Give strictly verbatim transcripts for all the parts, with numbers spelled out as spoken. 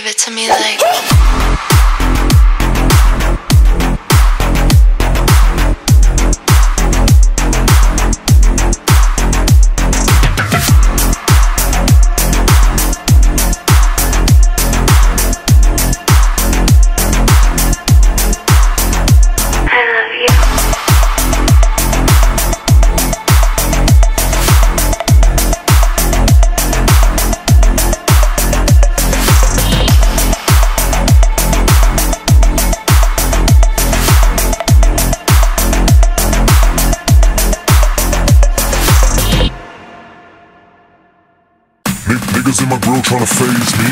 Give it to me like... Niggas in my grill tryna phase me.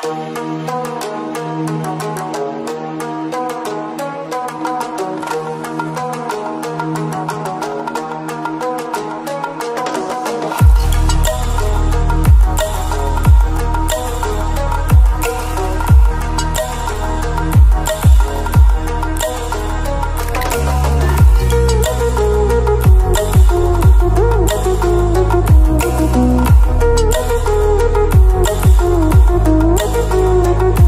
We'll be right back.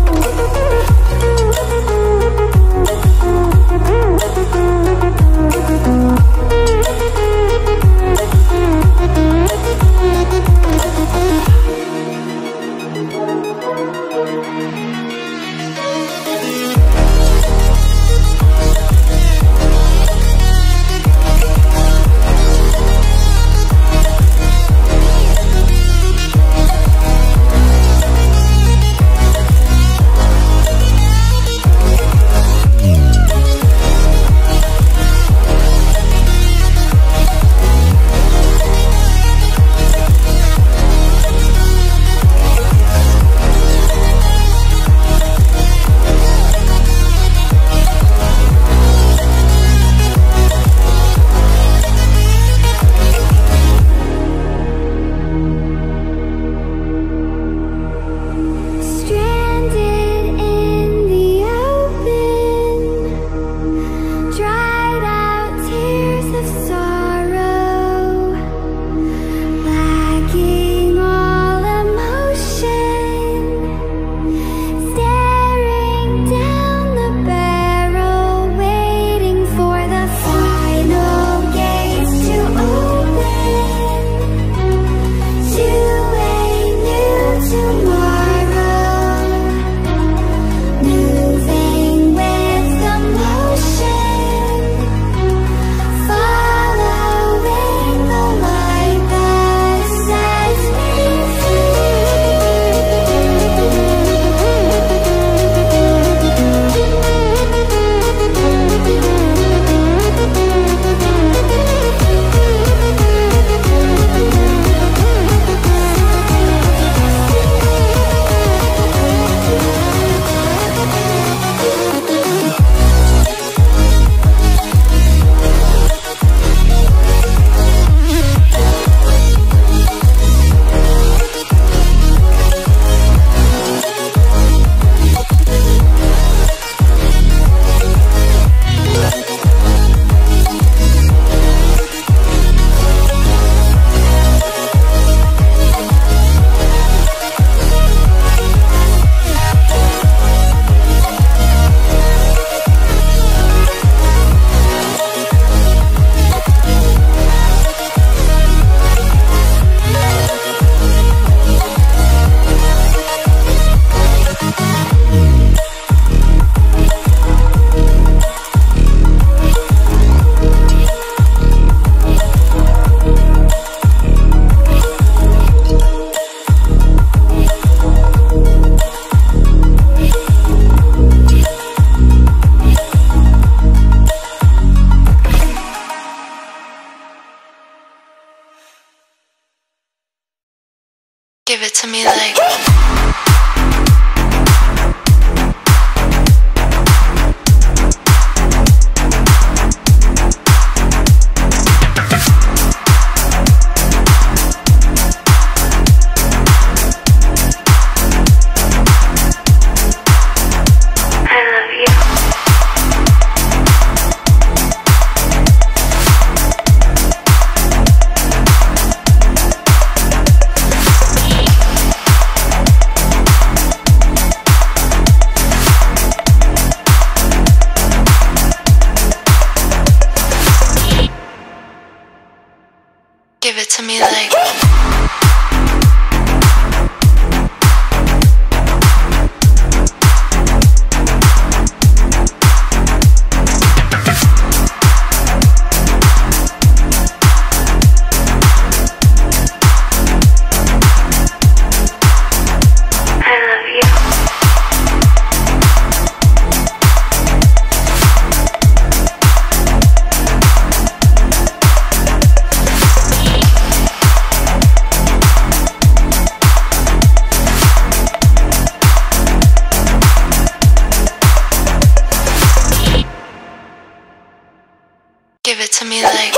give it to me like...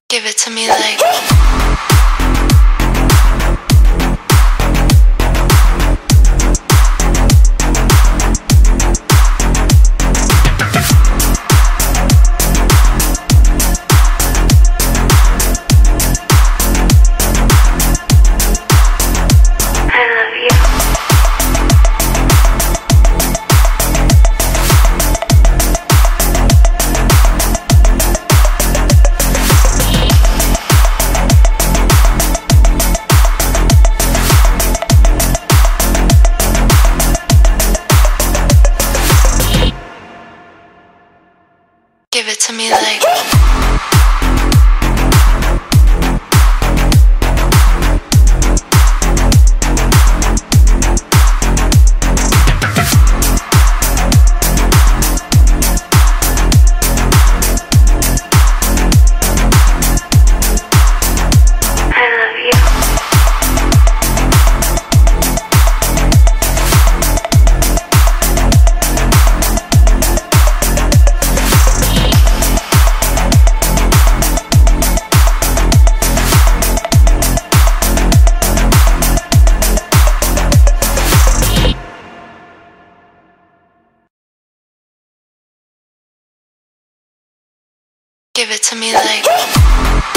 Give it to me like... Give it to me like... Give it to me like...